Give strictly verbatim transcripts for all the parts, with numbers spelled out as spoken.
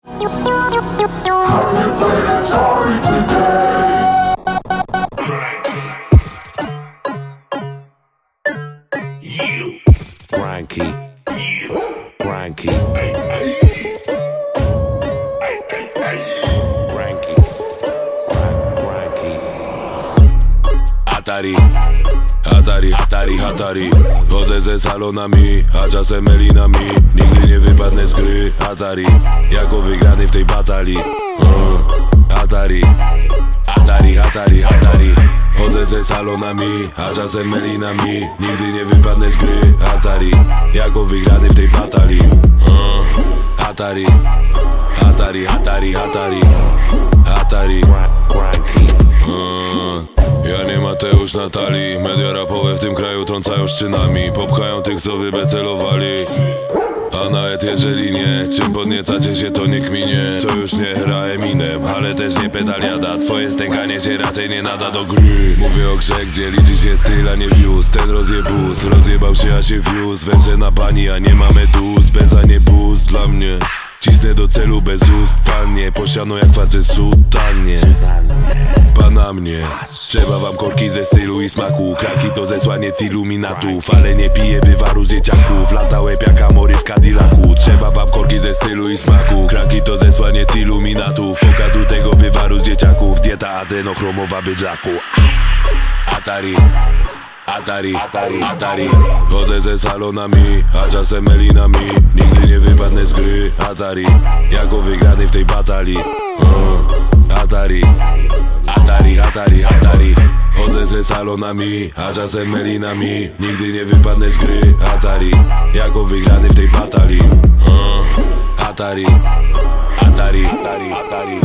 Crankie, crankie, crankie, crankie. Atari, Atari, Atari, Atari. Chodzę ze salonami, a czasem melinami. Nigdy nie wypadnę z gry Atari, jako wygrany w tej batalii. Atari, Atari, Atari, Atari. Chodzę ze salonami, a czasem melinami. Nigdy nie wypadnę z gry Atari, jako wygrany w tej batalii. uh, Atari, Atari, Atari, Atari, Atari. uh. Ja nie Mateusz Natalii. Media rapowe w tym kraju trącają szczynami. Popchają tych, co wybecelowali. A nawet jeżeli nie, czym podniecacie się, to nie kminie. To już nie gra Eminem, ale też nie pedaliada. Twoje stękanie się raczej nie nada do gry. Mówię o grze, gdzie liczy się styl, a nie views. Ten rozjebus, rozjebał się, a się wiózł. Węże na bani, a nie mamy dus. Bez, a nie bus dla mnie. Cisnę do celu bezustannie. Posiano jak facet sutannie. Pana mnie. Trzeba wam korki ze stylu i smaku. Kranki to zesłaniec iluminatów. Ale nie piję wywaru z dzieciaków. Lata łeb jak amory w Cadillacu. Trzeba wam korki ze stylu i smaku. Kranki to zesłaniec iluminatów. Pokadu tego wywaru z dzieciaków. Dieta adrenochromowa bydlaku. Atari, Atari, Atari, Atari. Chodzę ze salonami, a czasem melinami. Nigdy nie wypadnę z gry Atari, jako wygrany w tej batalii. uh, Atari, Atari, Atari, Atari. Chodzę ze salonami, a czasem melinami. Nigdy nie wypadnę z gry Atari, jako wygrany w tej batalii. uh, Atari, Atari, Atari, Atari,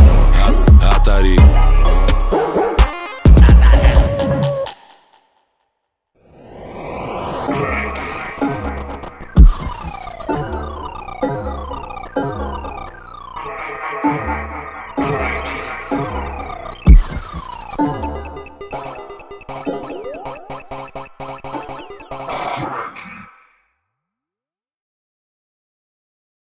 Atari. Crankie.